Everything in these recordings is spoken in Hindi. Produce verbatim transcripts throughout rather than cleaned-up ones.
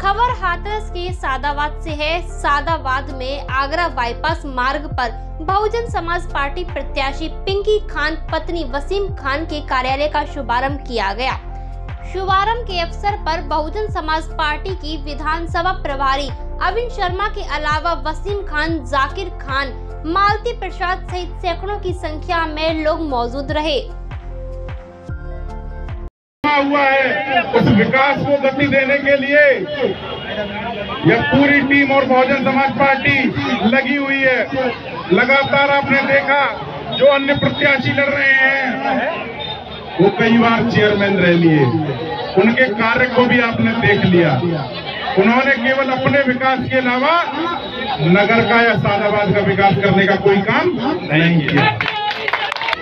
खबर हाथरस के सादाबाद से है। सादाबाद में आगरा बाईपास मार्ग पर बहुजन समाज पार्टी प्रत्याशी पिंकी खान पत्नी वसीम खान के कार्यालय का शुभारंभ किया गया। शुभारंभ के अवसर पर बहुजन समाज पार्टी की विधानसभा प्रभारी अविंन शर्मा के अलावा वसीम खान, जाकिर खान, मालती प्रसाद सहित सैकड़ों की संख्या में लोग मौजूद रहे। हुआ है उस विकास को गति देने के लिए यह पूरी टीम और बहुजन समाज पार्टी लगी हुई है। लगातार आपने देखा जो अन्य प्रत्याशी लड़ रहे हैं वो कई बार चेयरमैन रह लिए, उनके कार्य को भी आपने देख लिया। उन्होंने केवल अपने विकास के अलावा नगर का या सादाबाद का विकास करने का कोई काम नहीं किया।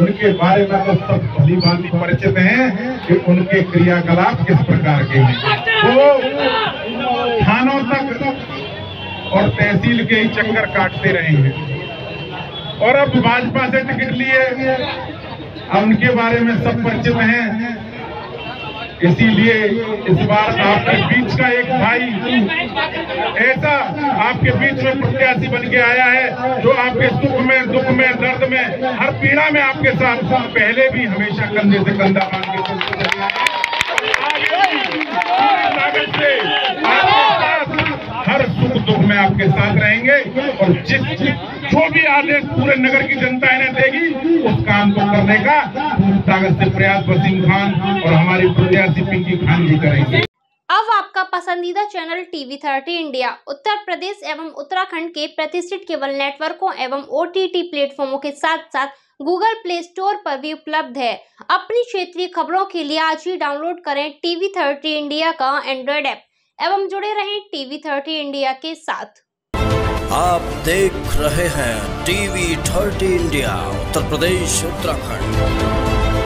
उनके बारे में तो सब भली भांति परिचित हैं कि उनके क्रियाकलाप किस प्रकार के हैं। वो थानों तक और तहसील के ही चक्कर काटते रहे हैं और अब भाजपा से टिकट लिए, अब उनके बारे में सब परिचित हैं। इसीलिए इस बार आपके बीच का एक भाई ऐसा आपके बीच में प्रत्याशी बन के आया है जो आपके सुख में, दुख में, दर्द में, हर पीड़ा में आपके साथ पहले भी हमेशा कंधे से कंधा बांध के हर सुख दुख में आपके साथ रहेंगे और जिस जो भी आदेश पूरे नगर की जनता इन्हें देगी उस काम को करने का ताकत से प्रयास वसीम खान और हमारी प्रत्याशी पिंकी खान जी करेंगे। अब आपका पसंदीदा channel TV thirty India Uttar Pradesh एवं उत्तराखंड के प्रतिष्ठित केबल नेटवर्कों एवं ओटीटी प्लेटफॉर्मों के साथ साथ गूगल प्ले स्टोर पर भी उपलब्ध है। अपनी क्षेत्रीय खबरों के लिए आज ही डाउनलोड करें टीवी थर्टी इंडिया का एंड्रॉइड ऐप एवं जुड़े रहें टीवी थर्टी इंडिया के साथ। आप देख रहे हैं TV thirty India Uttar Pradesh Uttarakhand.